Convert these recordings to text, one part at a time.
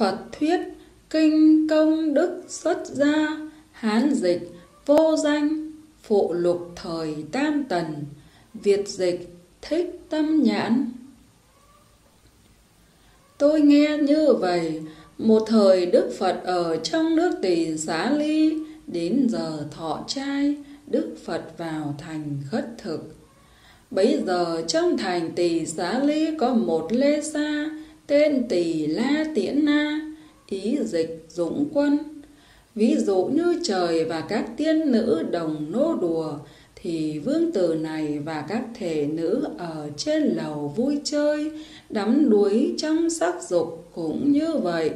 Phật thuyết kinh công đức xuất gia. Hán dịch vô danh phụ lục thời Tam Tần. Việt dịch Thích Tâm Nhãn. Tôi nghe như vậy, một thời Đức Phật ở trong nước Tỳ Xá Ly, đến giờ thọ trai, Đức Phật vào thành khất thực. Bấy giờ trong thành Tỳ Xá Ly có một lê sa tên Tỳ La Tiễn Na, ý dịch dũng quân. Ví dụ như trời và các tiên nữ đồng nô đùa, thì vương tử này và các thể nữ ở trên lầu vui chơi, đắm đuối trong sắc dục cũng như vậy.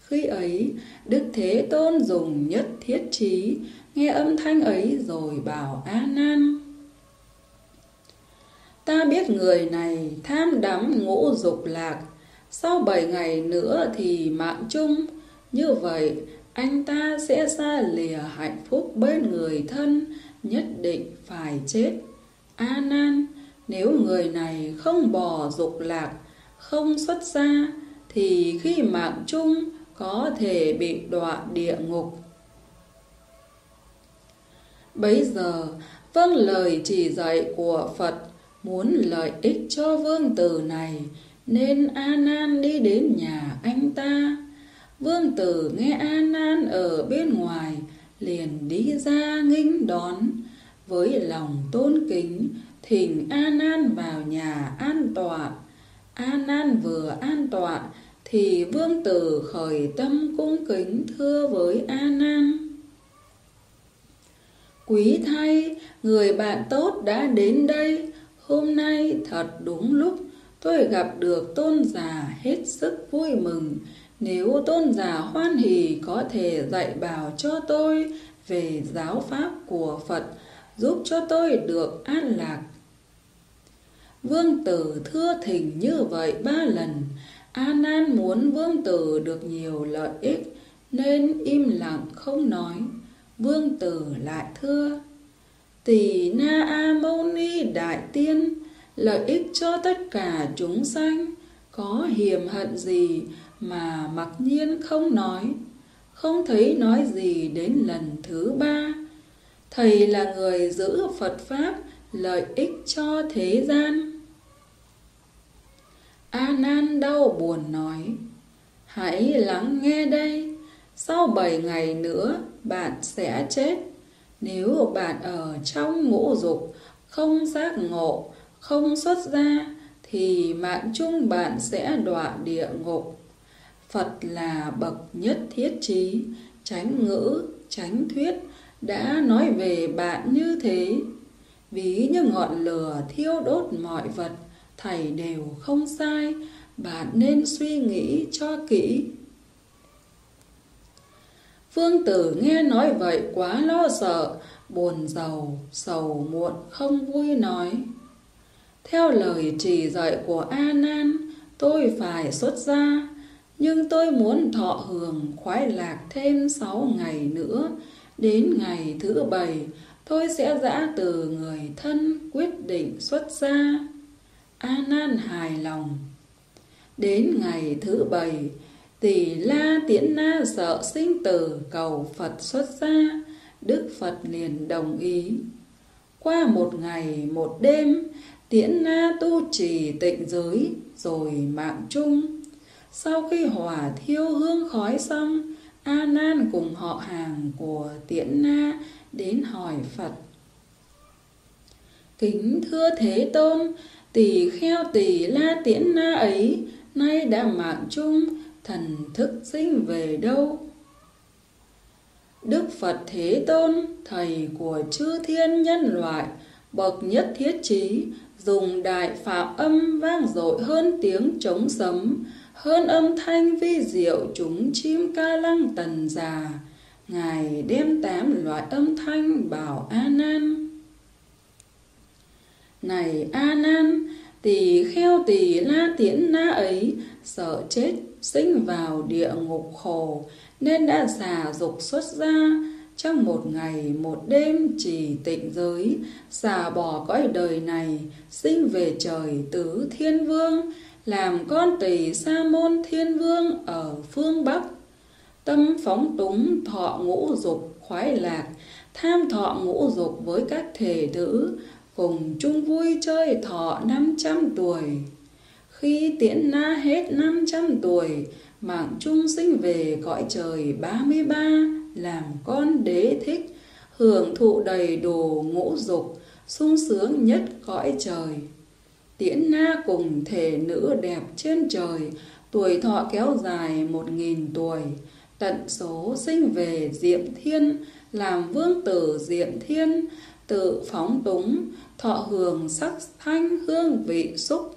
Khi ấy, Đức Thế Tôn dùng nhất thiết trí, nghe âm thanh ấy rồi bảo A Nan: Ta biết người này tham đắm ngũ dục lạc, sau 7 ngày nữa thì mạng chung, như vậy anh ta sẽ xa lìa hạnh phúc bên người thân, nhất định phải chết. A Nan, nếu người này không bỏ dục lạc, không xuất gia, thì khi mạng chung có thể bị đọa địa ngục. Bấy giờ vâng lời chỉ dạy của Phật, muốn lợi ích cho vương tử này, nên A Nan đi đến nhà anh ta. Vương tử nghe A Nan ở bên ngoài, liền đi ra nghênh đón. Với lòng tôn kính, thỉnh A Nan vào nhà an tọa. A Nan vừa an tọa thì vương tử khởi tâm cung kính thưa với A Nan: Quý thay, người bạn tốt đã đến đây. Hôm nay thật đúng lúc, tôi gặp được tôn giả hết sức vui mừng. Nếu tôn giả hoan hỉ có thể dạy bảo cho tôi về giáo pháp của Phật, giúp cho tôi được an lạc. Vương tử thưa thỉnh như vậy 3 lần. A Nan muốn vương tử được nhiều lợi ích nên im lặng không nói. Vương tử lại thưa: Tỳ Na A Mâu Ni đại tiên, lợi ích cho tất cả chúng sanh, có hiềm hận gì mà mặc nhiên không nói? Không thấy nói gì đến lần thứ 3. Thầy là người giữ Phật pháp, lợi ích cho thế gian. A Nan đau buồn nói: Hãy lắng nghe đây, sau 7 ngày nữa bạn sẽ chết. Nếu bạn ở trong ngũ dục, không giác ngộ, không xuất gia, thì mạng chung bạn sẽ đọa địa ngục. Phật là bậc nhất thiết trí, chánh ngữ, chánh thuyết, đã nói về bạn như thế. Ví như ngọn lửa thiêu đốt mọi vật, thầy đều không sai, bạn nên suy nghĩ cho kỹ. Vương tử nghe nói vậy quá lo sợ, buồn rầu, sầu muộn không vui nói: Theo lời chỉ dạy của A Nan, tôi phải xuất gia, nhưng tôi muốn thọ hưởng khoái lạc thêm 6 ngày nữa. Đến ngày thứ 7, tôi sẽ giã từ người thân, quyết định xuất gia. A Nan hài lòng. Đến ngày thứ 7, Tỳ La Tiễn Na sợ sinh tử, cầu Phật xuất gia. Đức Phật liền đồng ý. Qua 1 ngày 1 đêm, Tiễn Na tu trì tịnh giới rồi mạng chung. Sau khi hỏa thiêu hương khói xong, A Nan cùng họ hàng của Tiễn Na đến hỏi Phật: Kính thưa Thế Tôn, tỳ kheo Tỳ La Tiễn Na ấy nay đã mạng chung, thần thức sinh về đâu? Đức Phật Thế Tôn, thầy của chư thiên nhân loại, bậc nhất thiết trí, dùng đại phạm âm vang dội hơn tiếng trống sấm, hơn âm thanh vi diệu chúng chim ca lăng tần già. Ngài đem 8 loại âm thanh bảo A Nan: Này A Nan, tỳ kheo Tỳ La Tiễn Na ấy sợ chết, sinh vào địa ngục khổ, nên đã xả dục xuất gia. Trong 1 ngày 1 đêm trì tịnh giới, xả bỏ cõi đời này, sinh về trời Tứ thiên vương, làm con tỳ Sa môn thiên vương ở phương Bắc. Tâm phóng túng thọ ngũ dục khoái lạc, tham thọ ngũ dục với các thể nữ, cùng chung vui chơi thọ 500 tuổi. Khi Tiễn Na hết 500 tuổi, mạng chung sinh về cõi trời 33, làm con Đế Thích, hưởng thụ đầy đủ ngũ dục, sung sướng nhất cõi trời. Tiễn Na cùng thể nữ đẹp trên trời, tuổi thọ kéo dài 1000 tuổi, tận số sinh về Diệm Thiên, làm vương tử Diệm Thiên, tự phóng túng, thọ hưởng sắc thanh hương vị xúc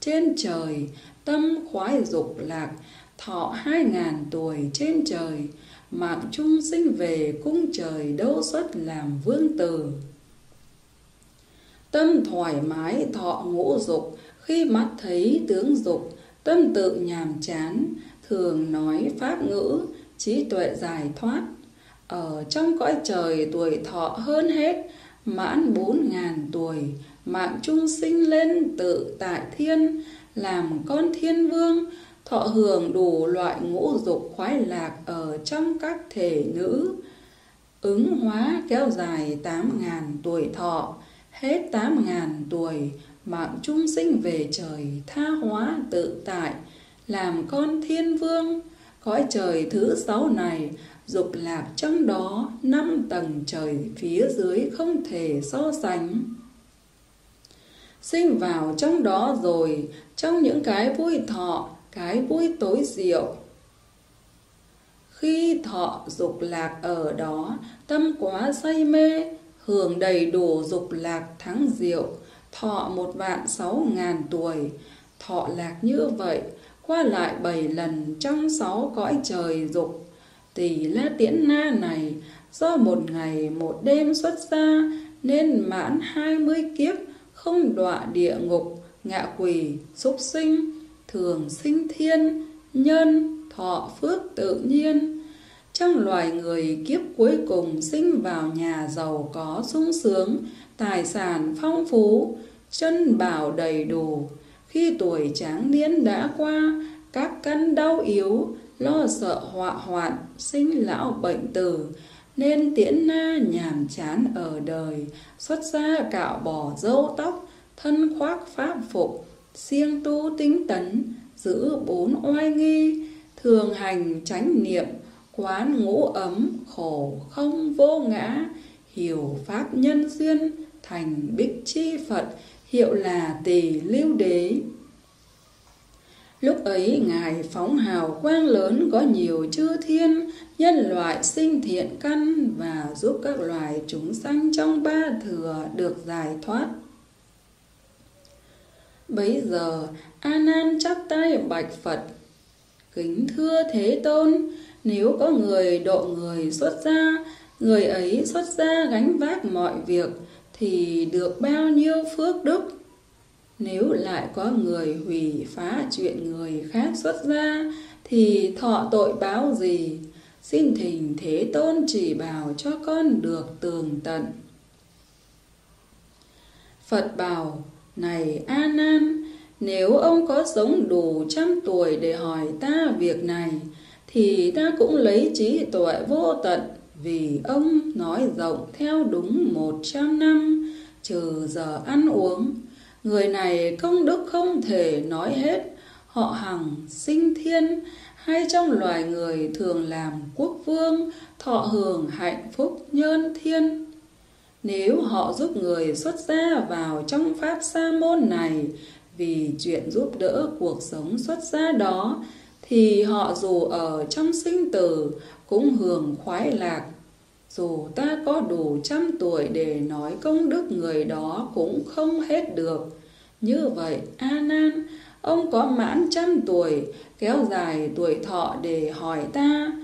trên trời, tâm khoái dục lạc, thọ 2000 tuổi trên trời, mạng chung sinh về cung trời Đâu Xuất làm vương tử. Tâm thoải mái thọ ngũ dục, khi mắt thấy tướng dục, tâm tự nhàm chán, thường nói pháp ngữ, trí tuệ giải thoát. Ở trong cõi trời tuổi thọ hơn hết, mãn 4000 tuổi, mạng chung sinh lên tự tại thiên, làm con thiên vương, thọ hưởng đủ loại ngũ dục khoái lạc ở trong các thể nữ. Ứng hóa kéo dài 8000 tuổi thọ, hết 8000 tuổi, mạng chung sinh về trời tha hóa tự tại, làm con thiên vương. Cõi trời thứ 6 này, dục lạc trong đó 5 tầng trời phía dưới không thể so sánh. Sinh vào trong đó rồi, trong những cái vui thọ, cái vui tối diệu. Khi thọ dục lạc ở đó, tâm quá say mê, hưởng đầy đủ dục lạc thắng diệu, thọ 16000 tuổi. Thọ lạc như vậy, qua lại 7 lần trong 6 cõi trời dục. Tỳ La Tiễn Na này, do một ngày một đêm xuất gia, nên mãn 20 kiếp, không đọa địa ngục, ngạ quỷ, súc sinh, thường sinh thiên, nhân, thọ phước tự nhiên. Trong loài người, kiếp cuối cùng sinh vào nhà giàu có sung sướng, tài sản phong phú, chân bảo đầy đủ. Khi tuổi tráng niên đã qua, các căn đau yếu, lo sợ họa hoạn, sinh lão bệnh tử, nên Tiễn Na nhàm chán ở đời, xuất gia cạo bỏ râu tóc, thân khoác pháp phục, siêng tu tinh tấn, giữ 4 oai nghi, thường hành chánh niệm, quán ngũ ấm, khổ không vô ngã, hiểu pháp nhân duyên, thành Bích chi Phật, hiệu là Tỳ Lưu Đế. Lúc ấy Ngài phóng hào quang lớn, có nhiều chư thiên, nhân loại sinh thiện căn và giúp các loài chúng sanh trong ba thừa được giải thoát. Bấy giờ A Nan chắp tay bạch Phật: Kính thưa Thế Tôn, nếu có người độ người xuất gia, người ấy xuất gia gánh vác mọi việc, thì được bao nhiêu phước đức? Nếu lại có người hủy phá chuyện người khác xuất gia, thì thọ tội báo gì? Xin thỉnh Thế Tôn chỉ bảo cho con được tường tận. Phật bảo: Này A Nan, nếu ông có sống đủ 100 tuổi để hỏi ta việc này, thì ta cũng lấy trí tuệ vô tận, vì ông nói rộng theo đúng 100 năm, trừ giờ ăn uống. Người này công đức không thể nói hết, họ Hằng sinh thiên, hay trong loài người thường làm quốc vương, thọ hưởng hạnh phúc nhân thiên. Nếu họ giúp người xuất gia vào trong pháp sa môn này, vì chuyện giúp đỡ cuộc sống xuất gia đó, thì họ dù ở trong sinh tử cũng hưởng khoái lạc. Dù ta có đủ 100 tuổi để nói công đức người đó cũng không hết được. Như vậy A Nan, ông có mãn 100 tuổi, kéo dài tuổi thọ để hỏi ta.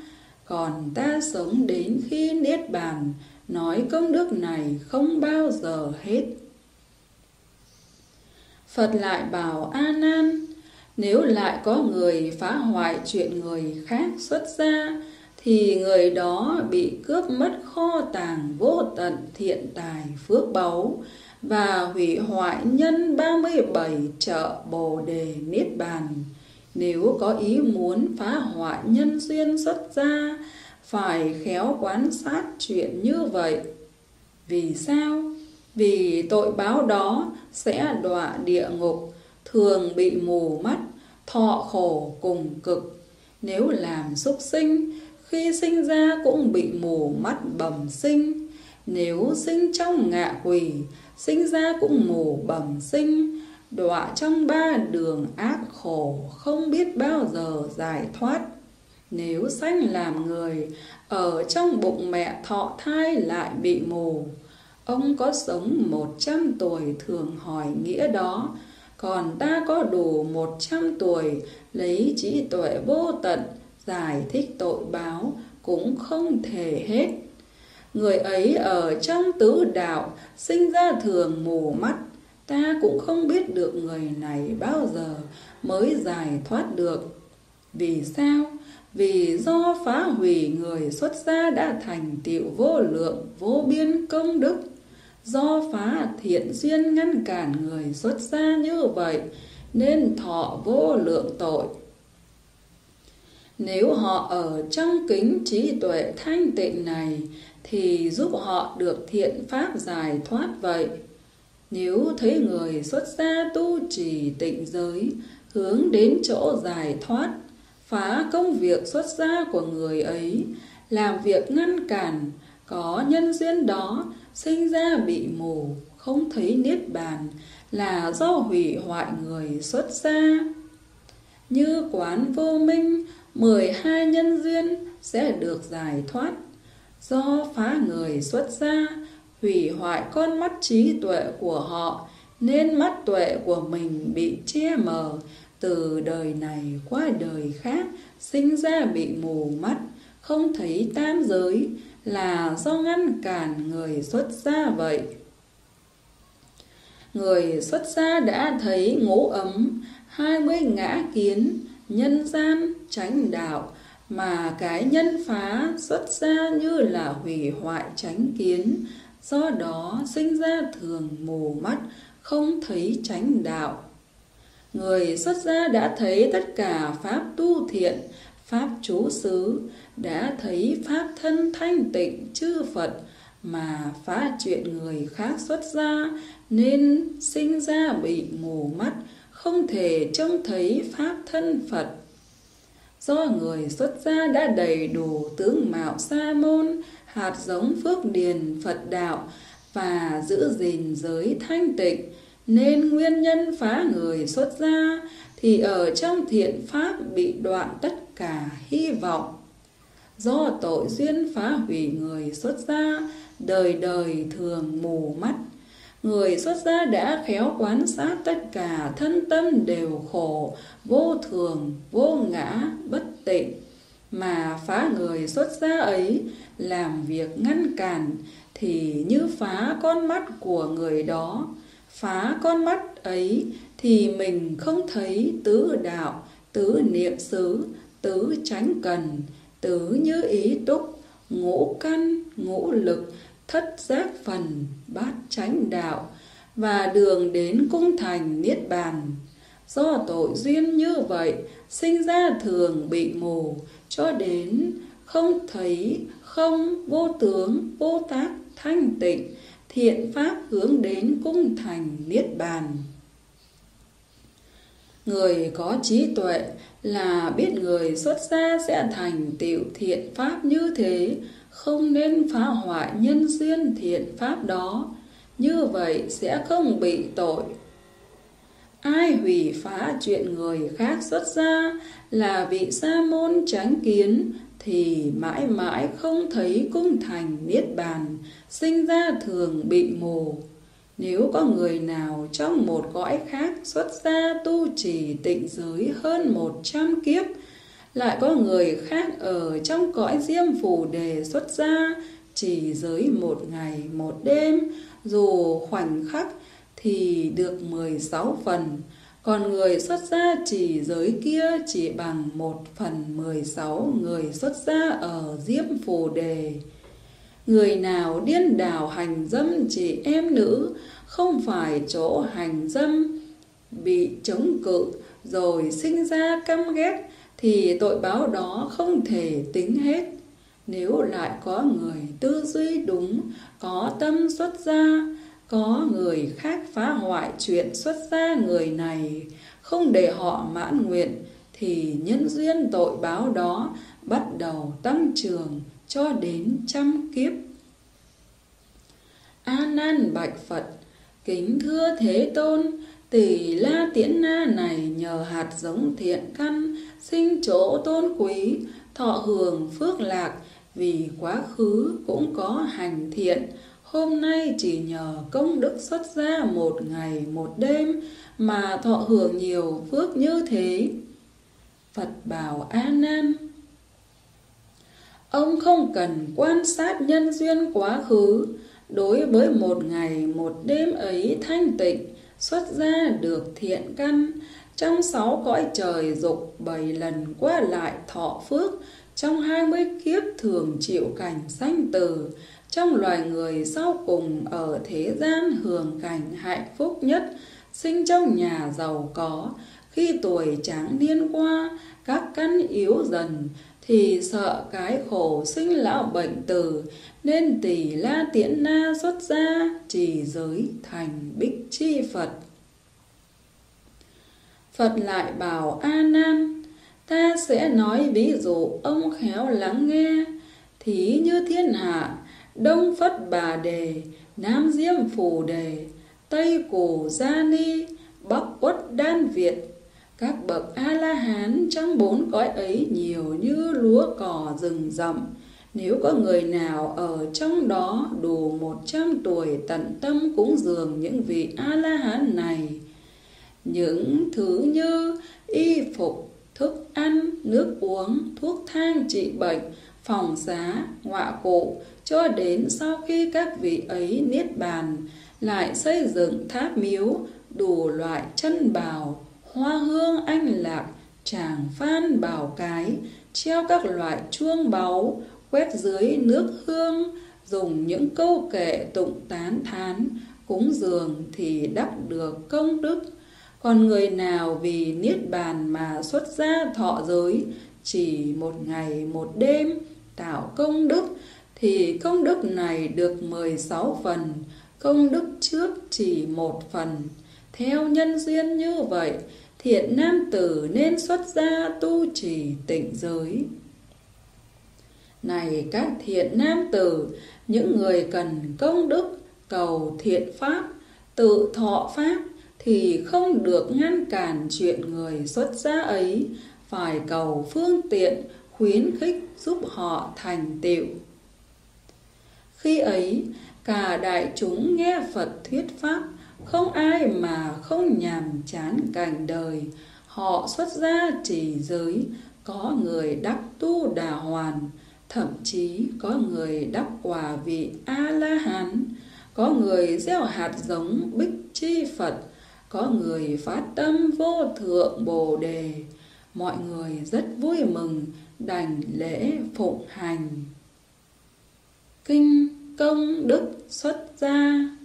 Còn ta sống đến khi niết bàn, nói công đức này không bao giờ hết. Phật lại bảo A Nan: Nếu lại có người phá hoại chuyện người khác xuất gia, thì người đó bị cướp mất kho tàng vô tận thiện tài phước báu, và hủy hoại nhân 37 trợ Bồ đề Niết bàn. Nếu có ý muốn phá hoại nhân duyên xuất gia, phải khéo quan sát chuyện như vậy. Vì sao? Vì tội báo đó sẽ đọa địa ngục, thường bị mù mắt, thọ khổ cùng cực. Nếu làm súc sinh, khi sinh ra cũng bị mù mắt bẩm sinh. Nếu sinh trong ngạ quỷ, sinh ra cũng mù bẩm sinh. Đọa trong ba đường ác khổ, không biết bao giờ giải thoát. Nếu sanh làm người, ở trong bụng mẹ thọ thai lại bị mù. Ông có sống 100 tuổi thường hỏi nghĩa đó, còn ta có đủ 100 tuổi lấy trí tuệ vô tận giải thích tội báo cũng không thể hết. Người ấy ở trong tứ đạo sinh ra thường mù mắt, ta cũng không biết được người này bao giờ mới giải thoát được. Vì sao? Vì do phá hủy người xuất gia đã thành tựu vô lượng vô biên công đức. Do phá thiện duyên ngăn cản người xuất gia như vậy nên thọ vô lượng tội. Nếu họ ở trong kính trí tuệ thanh tịnh này thì giúp họ được thiện pháp giải thoát vậy. Nếu thấy người xuất gia tu trì tịnh giới, hướng đến chỗ giải thoát, phá công việc xuất gia của người ấy, làm việc ngăn cản, có nhân duyên đó, sinh ra bị mù, không thấy niết bàn, là do hủy hoại người xuất gia. Như quán vô minh, 12 nhân duyên sẽ được giải thoát. Do phá người xuất gia, hủy hoại con mắt trí tuệ của họ, nên mắt tuệ của mình bị che mờ, từ đời này qua đời khác, sinh ra bị mù mắt, không thấy tam giới, là do ngăn cản người xuất gia vậy. Người xuất gia đã thấy ngũ ấm, 20 ngã kiến, nhân gian, chánh đạo, mà cái nhân phá xuất gia như là hủy hoại chánh kiến, do đó sinh ra thường mù mắt, không thấy chánh đạo. Người xuất gia đã thấy tất cả pháp tu thiện, pháp trú xứ, đã thấy pháp thân thanh tịnh chư Phật mà phá chuyện người khác xuất gia nên sinh ra bị mù mắt, không thể trông thấy pháp thân Phật. Do người xuất gia đã đầy đủ tướng mạo sa môn, hạt giống phước điền Phật đạo và giữ gìn giới thanh tịnh, nên nguyên nhân phá người xuất gia thì ở trong thiện pháp bị đoạn tất cả hy vọng. Do tội duyên phá hủy người xuất gia, đời đời thường mù mắt. Người xuất gia đã khéo quan sát tất cả thân tâm đều khổ, vô thường, vô ngã, bất tịnh, mà phá người xuất gia ấy làm việc ngăn cản thì như phá con mắt của người đó. Phá con mắt ấy thì mình không thấy tứ đạo, tứ niệm xứ, tứ chánh cần, tứ như ý túc, ngũ căn, ngũ lực, thất giác phần, bát chánh đạo và đường đến cung thành niết bàn. Do tội duyên như vậy sinh ra thường bị mù cho đến không thấy không, vô tướng, vô tác, thanh tịnh, thiện pháp hướng đến cung thành niết bàn. Người có trí tuệ là biết người xuất gia sẽ thành tựu thiện pháp như thế, không nên phá hoại nhân duyên thiện pháp đó, như vậy sẽ không bị tội. Ai hủy phá chuyện người khác xuất gia là vị sa môn chánh kiến thì mãi mãi không thấy cung thành niết bàn, sinh ra thường bị mù. Nếu có người nào trong một cõi khác xuất gia tu trì tịnh giới hơn 100 kiếp, lại có người khác ở trong cõi Diêm Phù Đề xuất gia trì giới 1 ngày 1 đêm, dù khoảnh khắc thì được 16 phần, còn người xuất gia trì giới kia chỉ bằng 1/16 người xuất gia ở Diêm Phù Đề. Người nào điên đảo hành dâm chỉ em nữ, không phải chỗ hành dâm bị chống cự rồi sinh ra căm ghét, thì tội báo đó không thể tính hết. Nếu lại có người tư duy đúng, có tâm xuất gia, có người khác phá hoại chuyện xuất gia người này, không để họ mãn nguyện, thì nhân duyên tội báo đó bắt đầu tăng trưởng cho đến trăm kiếp. A Nan bạch Phật: Kính thưa Thế Tôn, Tỳ La Tiễn Na này nhờ hạt giống thiện căn sinh chỗ tôn quý, thọ hưởng phước lạc, vì quá khứ cũng có hành thiện, hôm nay chỉ nhờ công đức xuất gia một ngày một đêm mà thọ hưởng nhiều phước như thế. Phật bảo A Nan: Ông không cần quan sát nhân duyên quá khứ. Đối với một ngày một đêm ấy thanh tịnh, xuất gia được thiện căn, trong 6 cõi trời dục 7 lần qua lại thọ phước, trong 20 kiếp thường chịu cảnh sanh tử, trong loài người sau cùng ở thế gian hưởng cảnh hạnh phúc nhất, sinh trong nhà giàu có. Khi tuổi tráng niên qua, các căn yếu dần, thì sợ cái khổ sinh lão bệnh tử, nên Tỳ La Tiễn Na xuất gia trì giới thành Bích chi Phật. Phật lại bảo A Nan: Ta sẽ nói ví dụ, ông khéo lắng nghe. Thí như thiên hạ, Đông Phật Bà Đề, Nam Diêm Phù Đề, Tây Cổ Gia Ni, Bắc uất Đan Việt, các bậc A-la-hán trong 4 cõi ấy nhiều như lúa cỏ rừng rậm. Nếu có người nào ở trong đó đủ 100 tuổi tận tâm cúng dường những vị A-la-hán này, những thứ như y phục, thức ăn, nước uống, thuốc thang trị bệnh, phòng xá, ngọa cụ, cho đến sau khi các vị ấy niết bàn, lại xây dựng tháp miếu, đủ loại chân bào, hoa hương anh lạc, tràng phan bào cái, treo các loại chuông báu, quét dưới nước hương, dùng những câu kệ tụng tán thán, cúng dường thì đắc được công đức. Còn người nào vì niết bàn mà xuất gia thọ giới chỉ một ngày một đêm tạo công đức, thì công đức này được 16 phần, công đức trước chỉ 1 phần. Theo nhân duyên như vậy, thiện nam tử nên xuất gia tu trì tịnh giới. Này các thiện nam tử, những người cần công đức, cầu thiện pháp, tự thọ pháp, thì không được ngăn cản chuyện người xuất gia ấy, phải cầu phương tiện, khuyến khích giúp họ thành tựu. Khi ấy, cả đại chúng nghe Phật thuyết pháp, không ai mà không nhàm chán cảnh đời. Họ xuất gia trì giới, có người đắc tu Đà Hoàn, thậm chí có người đắc quả vị A-la-hán, có người gieo hạt giống Bích chi Phật, có người phát tâm vô thượng Bồ đề. Mọi người rất vui mừng, đành lễ phụng hành. Kinh công đức xuất gia.